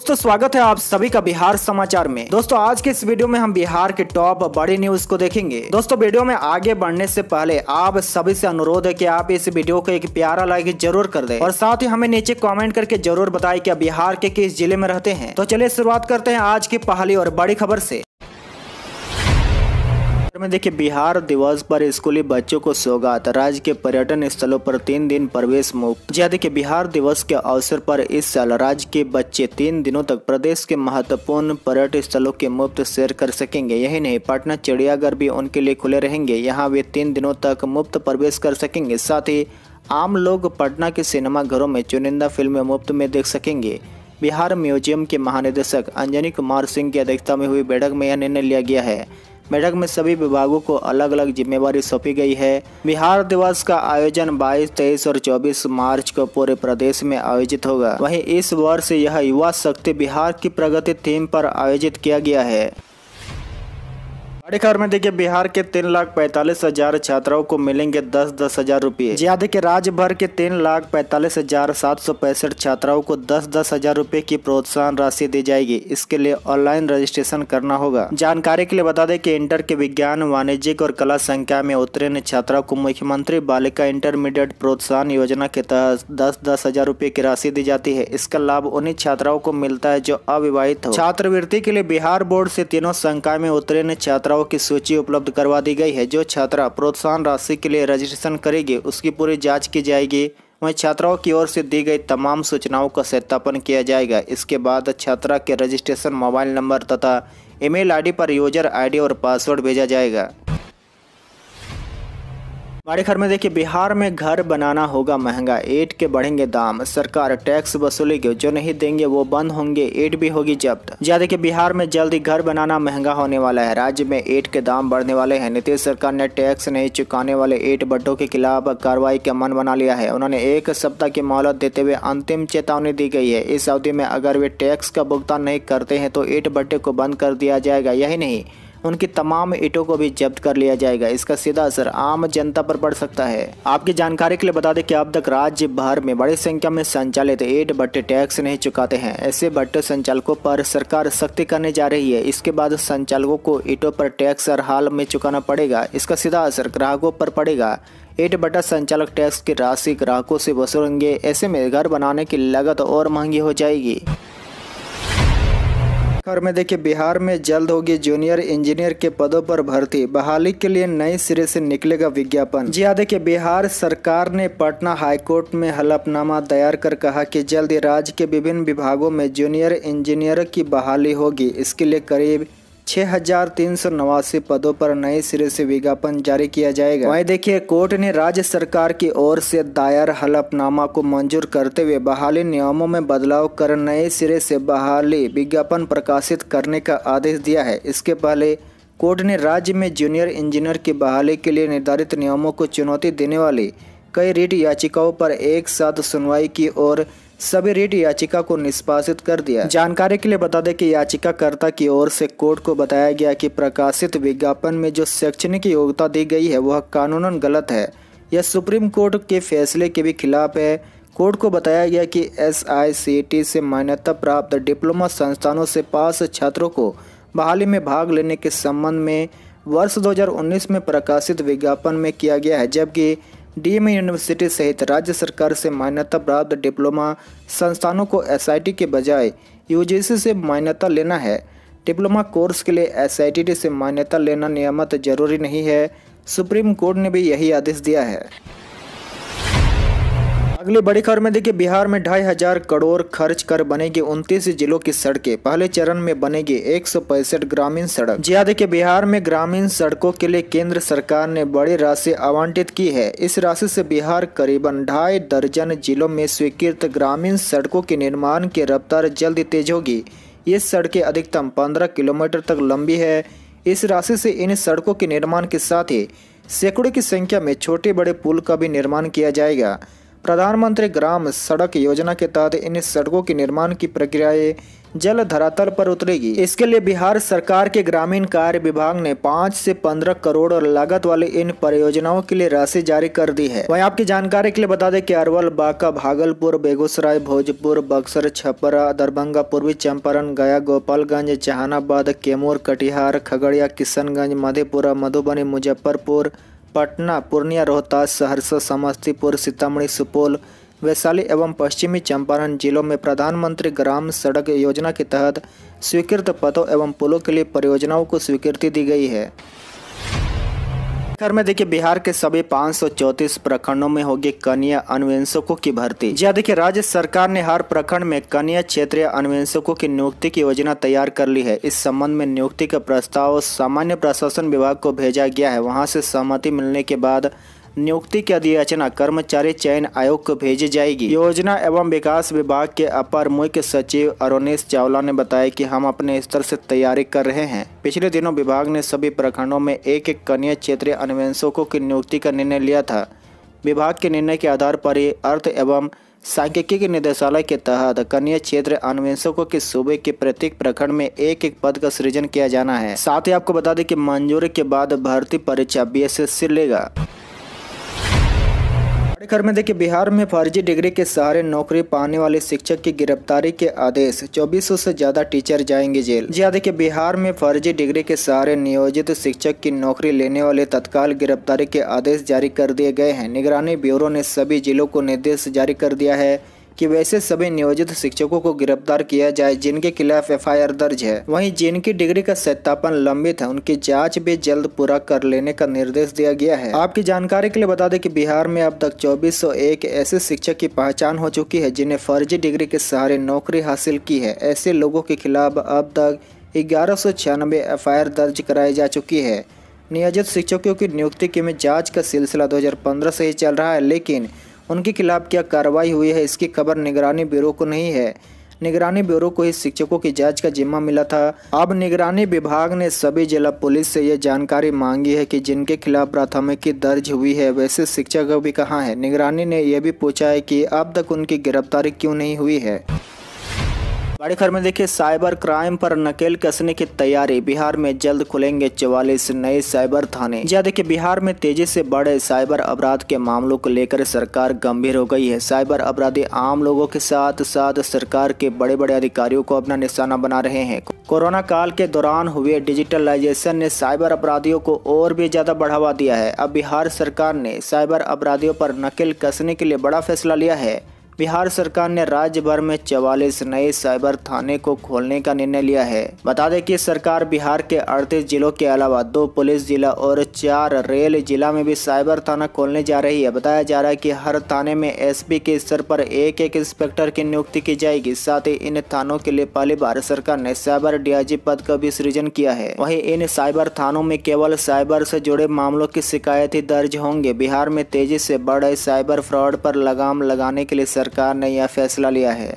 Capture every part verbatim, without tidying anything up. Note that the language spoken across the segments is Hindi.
दोस्तों स्वागत है आप सभी का बिहार समाचार में। दोस्तों आज के इस वीडियो में हम बिहार के टॉप बड़ी न्यूज को देखेंगे। दोस्तों वीडियो में आगे बढ़ने से पहले आप सभी से अनुरोध है कि आप इस वीडियो को एक प्यारा लाइक जरूर कर दें और साथ ही हमें नीचे कमेंट करके जरूर बताएं कि आप बिहार के किस जिले में रहते हैं। तो चलिए शुरुआत करते हैं आज की पहली और बड़ी खबर से। में देखिए बिहार दिवस पर स्कूली बच्चों को सौगात, राज्य के पर्यटन स्थलों पर तीन दिन प्रवेश मुक्त। जी देखिए बिहार दिवस के अवसर पर इस साल राज्य के बच्चे तीन दिनों तक प्रदेश के महत्वपूर्ण पर्यटन स्थलों के मुफ्त सैर कर सकेंगे। यही नहीं पटना चिड़ियाघर भी उनके लिए खुले रहेंगे, यहाँ वे तीन दिनों तक मुफ्त प्रवेश कर सकेंगे। साथ ही आम लोग पटना के सिनेमाघरों में चुनिंदा फिल्में मुफ्त में देख सकेंगे। बिहार म्यूजियम के महानिदेशक अंजनी कुमार सिंह की अध्यक्षता में हुई बैठक में यह निर्णय लिया गया है। बैठक में सभी विभागों को अलग अलग जिम्मेवारी सौंपी गई है। बिहार दिवस का आयोजन बाईस, तेईस और चौबीस मार्च को पूरे प्रदेश में आयोजित होगा। वहीं इस वर्ष यह युवा शक्ति बिहार की प्रगति थीम पर आयोजित किया गया है। बड़ी खबर में देखिए बिहार के तीन लाख पैंतालीस हजार छात्राओं को मिलेंगे दस दस हजार रूपये। जी हाँ देखिए राज्य भर के तीन लाख पैंतालीस हजार सात सौ पैंसठ छात्राओं को दस दस हजार रूपये की प्रोत्साहन राशि दी जाएगी। इसके लिए ऑनलाइन रजिस्ट्रेशन करना होगा। जानकारी के लिए बता दें कि इंटर के विज्ञान, वाणिज्यिक और कला संख्या में उत्तीर्ण छात्राओं को मुख्यमंत्री बालिका इंटरमीडिएट प्रोत्साहन योजना के तहत दस दस हजार रूपये की राशि दी जाती है। इसका लाभ उन्हीं छात्राओं को मिलता है जो अविवाहित हो। छात्रवृत्ति के लिए बिहार बोर्ड से तीनों संकाय में उत्तीर्ण छात्राओं की सूची उपलब्ध करवा दी गई है। जो छात्रा प्रोत्साहन राशि के लिए रजिस्ट्रेशन करेगी उसकी पूरी जांच की जाएगी। वहीं छात्राओं की ओर से दी गई तमाम सूचनाओं का सत्यापन किया जाएगा। इसके बाद छात्रा के रजिस्ट्रेशन मोबाइल नंबर तथा ईमेल आईडी पर यूजर आईडी और पासवर्ड भेजा जाएगा। बड़ी खबर में देखिए बिहार में घर बनाना होगा महंगा, ईंट के बढ़ेंगे दाम, सरकार टैक्स वसूलेगी, जो नहीं देंगे वो बंद होंगे, ईंट भी होगी जब्त। जी देखिए बिहार में जल्द ही घर बनाना महंगा होने वाला है। राज्य में ईंट के दाम बढ़ने वाले हैं। नीतीश सरकार ने टैक्स नहीं चुकाने वाले ईंट भट्टों के खिलाफ कार्रवाई का मन बना लिया है। उन्होंने एक सप्ताह की मोहलत देते हुए अंतिम चेतावनी दी गई है। इस अवधि में अगर वे टैक्स का भुगतान नहीं करते हैं तो ईंट भट्टे को बंद कर दिया जाएगा। यही नहीं उनकी तमाम ईंटों को भी जब्त कर लिया जाएगा। इसका सीधा असर आम जनता पर पड़ सकता है। आपकी जानकारी के लिए बता दें कि अब तक राज्य भर में बड़ी संख्या में संचालित ईंट भट्टे टैक्स नहीं चुकाते हैं। ऐसे भट्टे संचालकों पर सरकार सख्ती करने जा रही है। इसके बाद संचालकों को ईंटों पर टैक्स हर हाल में चुकाना पड़ेगा। इसका सीधा असर ग्राहकों पर पड़ेगा। ईंट भट्टा संचालक टैक्स की राशि ग्राहकों से वसूलेंगे। ऐसे में घर बनाने की लागत और महंगी हो जाएगी। खबर में देखिए बिहार में जल्द होगी जूनियर इंजीनियर के पदों पर भर्ती, बहाली के लिए नए सिरे से निकलेगा विज्ञापन। जी हाँ देखिए बिहार सरकार ने पटना हाईकोर्ट में हलफनामा तैयार कर कहा कि जल्द ही राज्य के विभिन्न विभागों में जूनियर इंजीनियर की बहाली होगी। इसके लिए करीब छह हजार तीन सौ नवासी पदों पर नए सिरे से विज्ञापन जारी किया जाएगा। वहीं देखिए कोर्ट ने राज्य सरकार की ओर से दायर हलफनामा को मंजूर करते हुए बहाली नियमों में बदलाव कर नए सिरे से बहाली विज्ञापन प्रकाशित करने का आदेश दिया है। इसके पहले कोर्ट ने राज्य में जूनियर इंजीनियर की बहाली के लिए निर्धारित नियमों को चुनौती देने वाली कई रिट याचिकाओं पर एक साथ सुनवाई की और सभी रिट याचिका को निष्पादित कर दिया। जानकारी के लिए बता दें कि याचिकाकर्ता की ओर से कोर्ट को बताया गया कि प्रकाशित विज्ञापन में जो शैक्षणिक योग्यता दी गई है वह कानूनन गलत है। यह सुप्रीम कोर्ट के फैसले के भी खिलाफ है। कोर्ट को बताया गया कि एस आई सी टी से मान्यता प्राप्त डिप्लोमा संस्थानों से पास छात्रों को बहाली में भाग लेने के संबंध में वर्ष दो हजार उन्नीस में प्रकाशित विज्ञापन में किया गया है, जबकि डीम्ड यूनिवर्सिटी सहित राज्य सरकार से मान्यता प्राप्त डिप्लोमा संस्थानों को एस आई टी के बजाय यू जी सी से मान्यता लेना है। डिप्लोमा कोर्स के लिए एस आई टी से मान्यता लेना नियमित जरूरी नहीं है। सुप्रीम कोर्ट ने भी यही आदेश दिया है। अगली बड़ी खबर में देखिए बिहार में ढाई हजार करोड़ खर्च कर बनेगी उनतीस जिलों की सड़कें, पहले चरण में बनेगी एक सौ पैंसठ ग्रामीण सड़क। जी हाँ देखिए बिहार में ग्रामीण सड़कों के लिए केंद्र सरकार ने बड़ी राशि आवंटित की है। इस राशि से बिहार करीबन ढाई दर्जन जिलों में स्वीकृत ग्रामीण सड़कों के निर्माण की रफ्तार जल्द तेज होगी। ये सड़कें अधिकतम पंद्रह किलोमीटर तक लंबी है। इस राशि से इन सड़कों के निर्माण के साथ ही सैकड़ों की संख्या में छोटे बड़े पुल का भी निर्माण किया जाएगा। प्रधानमंत्री ग्राम सड़क योजना के तहत इन सड़कों के निर्माण की प्रक्रियाएं जल धरातल पर उतरेगी। इसके लिए बिहार सरकार के ग्रामीण कार्य विभाग ने पाँच से पंद्रह करोड़ और लागत वाले इन परियोजनाओं के लिए राशि जारी कर दी है। वहीं आपकी जानकारी के लिए बता दें कि अरवल, बांका, भागलपुर, बेगूसराय, भोजपुर, बक्सर, छपरा, दरभंगा, पूर्वी चंपारण, गया, गोपालगंज, जहानाबाद, कैमूर, कटिहार, खगड़िया, किशनगंज, मधेपुरा, मधुबनी, मुजफ्फरपुर, पटना, पूर्णिया, रोहतास, सहरसा, समस्तीपुर, सीतामढ़ी, सुपौल, वैशाली एवं पश्चिमी चंपारण जिलों में प्रधानमंत्री ग्राम सड़क योजना के तहत स्वीकृत पथों एवं पुलों के लिए परियोजनाओं को स्वीकृति दी गई है। खबर में देखिए, बिहार के सभी पाँच सौ चौंतीस प्रखंडों में होगी कनीय अनुवंशकों की भर्ती। जी देखिए, राज्य सरकार ने हर प्रखंड में कनीय क्षेत्रीय अनुवंशकों की नियुक्ति की योजना तैयार कर ली है। इस संबंध में नियुक्ति का प्रस्ताव सामान्य प्रशासन विभाग को भेजा गया है। वहां से सहमति मिलने के बाद नियुक्ति की अधिसूचना कर्मचारी चयन आयोग को भेजी जाएगी। योजना एवं विकास विभाग के अपर मुख्य सचिव अरुणेश चावला ने बताया कि हम अपने स्तर से तैयारी कर रहे हैं। पिछले दिनों विभाग ने सभी प्रखंडों में एक एक कनीय क्षेत्रीय अनुवंशकों की नियुक्ति का निर्णय लिया था। विभाग के निर्णय के आधार पर ही अर्थ एवं सांख्यिकी निदेशालय के तहत कनीय क्षेत्र अन्वेषकों के सूबे के प्रत्येक प्रखंड में एक एक पद का सृजन किया जाना है। साथ ही आपको बता दें कि मंजूरी के बाद भर्ती परीक्षा बी एस एस सी लेगा। खबर में देखिए, बिहार में फर्जी डिग्री के सहारे नौकरी पाने वाले शिक्षक की गिरफ्तारी के आदेश, चौबीस सौ से ज्यादा टीचर जाएंगे जेल। जी देखिए, बिहार में फर्जी डिग्री के सहारे नियोजित शिक्षक की नौकरी लेने वाले तत्काल गिरफ्तारी के आदेश जारी कर दिए गए हैं। निगरानी ब्यूरो ने सभी जिलों को निर्देश जारी कर दिया है कि वैसे सभी नियोजित शिक्षकों को गिरफ्तार किया जाए जिनके खिलाफ एफ आई आर दर्ज है। वहीं जिनकी डिग्री का सत्यापन लंबित है उनकी जांच भी जल्द पूरा कर लेने का निर्देश दिया गया है। आपकी जानकारी के लिए बता दें कि बिहार में अब तक चौबीस सौ एक ऐसे शिक्षक की पहचान हो चुकी है जिन्हें फर्जी डिग्री के सहारे नौकरी हासिल की है। ऐसे लोगों के खिलाफ अब तक ग्यारह सौ छियानबे एफ आई आर दर्ज कराई जा चुकी है। नियोजित शिक्षकों की नियुक्ति की में जाँच का सिलसिला दो हजार पंद्रह से ही चल रहा है, लेकिन उनके खिलाफ क्या कार्रवाई हुई है इसकी खबर निगरानी ब्यूरो को नहीं है। निगरानी ब्यूरो को ही शिक्षकों की जांच का जिम्मा मिला था। अब निगरानी विभाग ने सभी जिला पुलिस से यह जानकारी मांगी है कि जिनके खिलाफ प्राथमिकी दर्ज हुई है वैसे शिक्षक भी कहाँ है। निगरानी ने यह भी पूछा है कि अब तक उनकी गिरफ्तारी क्यों नहीं हुई है। बड़ी खबर में देखिए, साइबर क्राइम पर नकेल कसने की तैयारी, बिहार में जल्द खुलेंगे चौवालीस नए साइबर थाने। जी देखिए, बिहार में तेजी से बढ़े साइबर अपराध के मामलों को लेकर सरकार गंभीर हो गई है। साइबर अपराधी आम लोगों के साथ साथ सरकार के बड़े बड़े अधिकारियों को अपना निशाना बना रहे हैं। कोरोना काल के दौरान हुए डिजिटलाइजेशन ने साइबर अपराधियों को और भी ज्यादा बढ़ावा दिया है। अब बिहार सरकार ने साइबर अपराधियों पर नकेल कसने के लिए बड़ा फैसला लिया है। बिहार सरकार ने राज्य भर में चौवालीस नए साइबर थाने को खोलने का निर्णय लिया है। बता दें कि सरकार बिहार के अड़तीस जिलों के अलावा दो पुलिस जिला और चार रेल जिला में भी साइबर थाना खोलने जा रही है। बताया जा रहा है कि हर थाने में एस पी के स्तर पर एक एक इंस्पेक्टर की नियुक्ति की जाएगी। साथ ही इन थानों के लिए पहली बार सरकार ने साइबर डी आई जी पद का भी सृजन किया है। वहीं इन साइबर थानों में केवल साइबर से जुड़े मामलों की शिकायतें दर्ज होंगे। बिहार में तेजी से बढ़े साइबर फ्रॉड पर लगाम लगाने के लिए सरकार ने यह फैसला लिया है।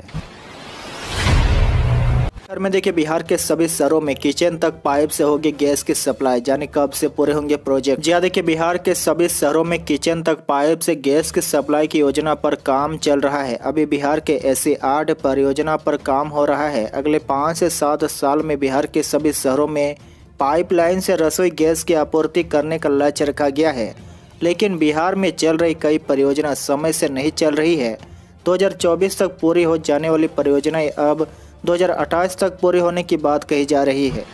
खबर में देखिए, बिहार के सभी शहरों में किचन तक पाइप से होगी गैस की सप्लाई, जाने कब से पूरे होंगे प्रोजेक्ट। जी देखिए, बिहार के सभी शहरों में किचन तक पाइप से गैस की सप्लाई की योजना पर काम चल रहा है। अभी बिहार के ऐसी आठ परियोजना पर काम हो रहा है। अगले पाँच से सात साल में बिहार के सभी शहरों में पाइपलाइन से रसोई गैस की आपूर्ति करने का लक्ष्य रखा गया है, लेकिन बिहार में चल रही कई परियोजना समय से नहीं चल रही है। दो हजार चौबीस तक पूरी हो जाने वाली परियोजनाएं अब दो हजार अट्ठाईस तक पूरी होने की बात कही जा रही है।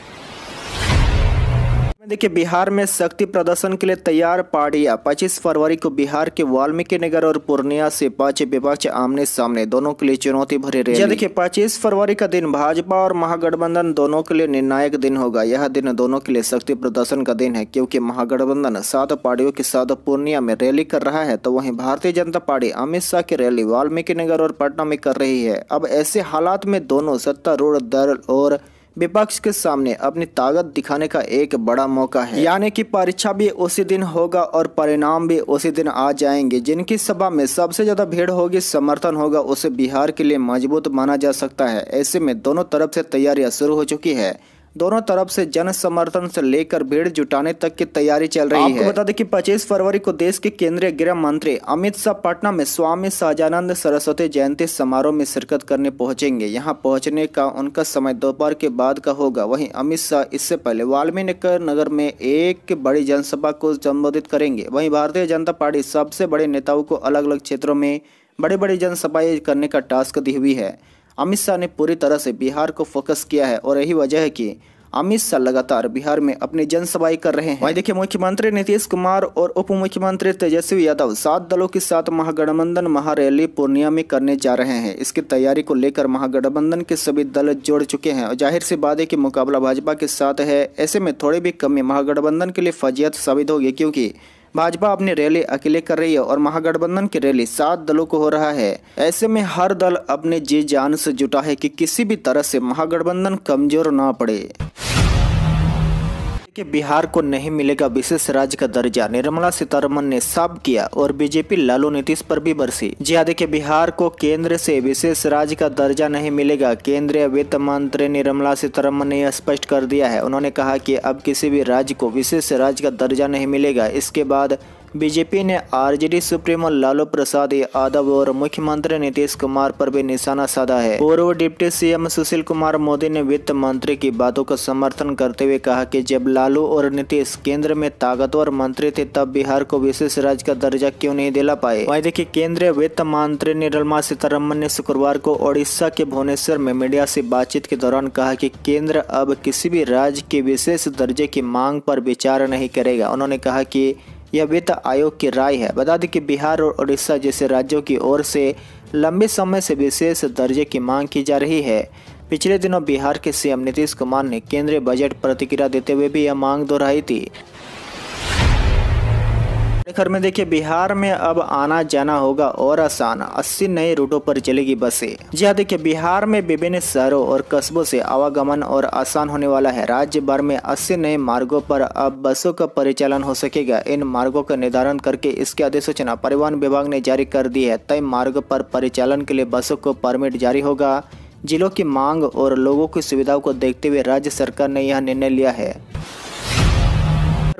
देखिए, बिहार में शक्ति प्रदर्शन के लिए तैयार पार्टियां, पच्चीस फरवरी को बिहार के वाल्मीकि नगर और पूर्णिया से पांच विपक्ष आमने सामने, दोनों के लिए चुनौती भरी रैली। देखिए, पच्चीस फरवरी का दिन भाजपा और महागठबंधन दोनों के लिए निर्णायक दिन होगा। यह दिन दोनों के लिए शक्ति प्रदर्शन का दिन है, क्योंकि महागठबंधन सात पार्टियों के साथ पूर्णिया में रैली कर रहा है, तो वहीं भारतीय जनता पार्टी अमित शाह की रैली वाल्मीकि नगर और पटना में कर रही है। अब ऐसे हालात में दोनों सत्तारूढ़ दल और विपक्ष के सामने अपनी ताकत दिखाने का एक बड़ा मौका है। यानी कि परीक्षा भी उसी दिन होगा और परिणाम भी उसी दिन आ जाएंगे। जिनकी सभा में सबसे ज्यादा भीड़ होगी, समर्थन होगा, उसे बिहार के लिए मजबूत माना जा सकता है। ऐसे में दोनों तरफ से तैयारियां शुरू हो चुकी है। दोनों तरफ से जन समर्थन से लेकर भीड़ जुटाने तक की तैयारी चल रही है। आपको बता दें कि पच्चीस फरवरी को देश के केंद्रीय गृह मंत्री अमित शाह पटना में स्वामी सहजानंद सरस्वती जयंती समारोह में शिरकत करने पहुंचेंगे। यहां पहुंचने का उनका समय दोपहर के बाद का होगा। वहीं अमित शाह इससे पहले वाल्मीकि नगर में एक बड़ी जनसभा को संबोधित करेंगे। वहीं भारतीय जनता पार्टी सबसे बड़े नेताओं को अलग अलग क्षेत्रों में बड़ी बड़ी जनसभाएं करने का टास्क दी हुई है। अमित शाह ने पूरी तरह से बिहार को फोकस किया है और यही वजह है कि अमित शाह लगातार बिहार में अपनी जनसभाएं कर रहे हैं। वहीं देखिए, मुख्यमंत्री नीतीश कुमार और उप मुख्यमंत्री तेजस्वी यादव सात दलों के साथ महागठबंधन महारैली पूर्णिया में करने जा रहे हैं। इसकी तैयारी को लेकर महागठबंधन के सभी दल जोड़ चुके हैं और जाहिर सी बात है कि मुकाबला भाजपा के साथ है। ऐसे में थोड़ी भी कमी महागठबंधन के लिए फजीहत साबित होगी, क्योंकि भाजपा अपनी रैली अकेले कर रही है और महागठबंधन की रैली सात दलों को हो रहा है। ऐसे में हर दल अपने जी जान से जुटा है कि किसी भी तरह से महागठबंधन कमजोर ना पड़े। कि बिहार को नहीं मिलेगा विशेष राज्य का दर्जा, निर्मला सीतारमन ने साफ किया और बीजेपी लालू नीतीश पर भी बरसी। जी हाँ, देखिए, बिहार को केंद्र से विशेष राज्य का दर्जा नहीं मिलेगा। केंद्रीय वित्त मंत्री निर्मला सीतारमन ने स्पष्ट कर दिया है। उन्होंने कहा कि अब किसी भी राज्य को विशेष राज्य का दर्जा नहीं मिलेगा। इसके बाद बीजेपी ने आरजेडी सुप्रीमो लालू प्रसाद यादव और मुख्यमंत्री नीतीश कुमार पर भी निशाना साधा है। पूर्व डिप्टी सीएम सुशील कुमार मोदी ने वित्त मंत्री की बातों का समर्थन करते हुए कहा कि जब लालू और नीतीश केंद्र में ताकतवर मंत्री थे तब बिहार को विशेष राज्य का दर्जा क्यों नहीं दिला पाए। वहीं देखिए, केंद्रीय वित्त मंत्री निर्मला सीतारमन ने शुक्रवार को ओडिशा के भुवनेश्वर में मीडिया से बातचीत के दौरान कहा कि केंद्र अब किसी भी राज्य के विशेष दर्जे की मांग पर विचार नहीं करेगा। उन्होंने कहा कि यह वित्त आयोग की राय है। बता दें कि बिहार और उड़ीसा जैसे राज्यों की ओर से लंबे समय से विशेष दर्जे की मांग की जा रही है। पिछले दिनों बिहार के सीएम नीतीश कुमार ने केंद्रीय बजट प्रतिक्रिया देते हुए भी यह मांग दोहराई थी। घर में देखिए, बिहार में अब आना जाना होगा और आसान, अस्सी नए रूटों पर चलेगी बसें। जी हाँ, देखिए, बिहार में विभिन्न शहरों और कस्बों से आवागमन और आसान होने वाला है। राज्य भर में अस्सी नए मार्गों पर अब बसों का परिचालन हो सकेगा। इन मार्गों का निर्धारण करके इसकी अधिसूचना परिवहन विभाग ने जारी कर दी है। तय मार्ग पर परिचालन के लिए बसों को परमिट जारी होगा। जिलों की मांग और लोगों की सुविधाओं को देखते हुए राज्य सरकार ने यह निर्णय लिया है।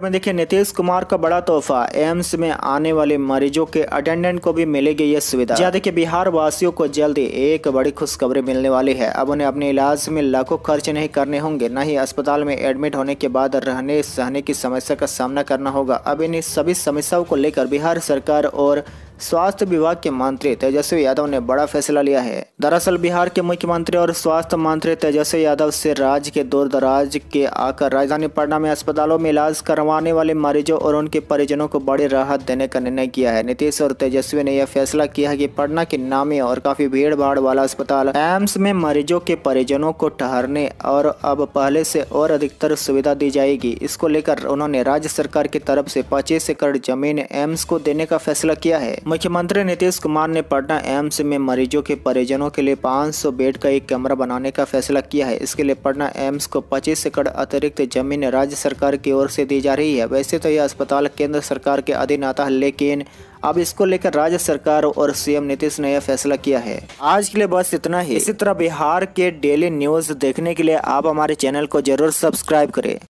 में देखिए, नीतीश कुमार का बड़ा तोहफा, एम्स में आने वाले मरीजों के अटेंडेंट को भी मिलेगी यह सुविधा। याद देखिए, बिहार वासियों को जल्द एक बड़ी खुशखबरी मिलने वाली है। अब उन्हें अपने इलाज में लाखों खर्च नहीं करने होंगे, न ही अस्पताल में एडमिट होने के बाद रहने सहने की समस्या का सामना करना होगा। अब इन सभी समस्याओं को लेकर बिहार सरकार और स्वास्थ्य विभाग के मंत्री तेजस्वी यादव ने बड़ा फैसला लिया है। दरअसल बिहार के मुख्यमंत्री और स्वास्थ्य मंत्री तेजस्वी यादव से राज्य के दूर दराज के आकर राजधानी पटना में अस्पतालों में इलाज करवाने वाले मरीजों और उनके परिजनों को बड़ी राहत देने का निर्णय किया है। नीतीश और तेजस्वी ने यह फैसला किया है कि पटना के नामी और काफी भीड़ भाड़ वाला अस्पताल एम्स में मरीजों के परिजनों को ठहरने और अब पहले से और अधिकतर सुविधा दी जाएगी। इसको लेकर उन्होंने राज्य सरकार की तरफ से पच्चीस एकड़ जमीन एम्स को देने का फैसला किया है। मुख्यमंत्री नीतीश कुमार ने पटना एम्स में मरीजों के परिजनों के लिए पाँच सौ बेड का एक कमरा बनाने का फैसला किया है। इसके लिए पटना एम्स को पच्चीस एकड़ अतिरिक्त जमीन राज्य सरकार की ओर से दी जा रही है। वैसे तो यह अस्पताल केंद्र सरकार के अधीन आता है, लेकिन अब इसको लेकर राज्य सरकार और सीएम नीतीश ने यह फैसला किया है। आज के लिए बस इतना ही। इसी तरह बिहार के डेली न्यूज देखने के लिए आप हमारे चैनल को जरूर सब्सक्राइब करें।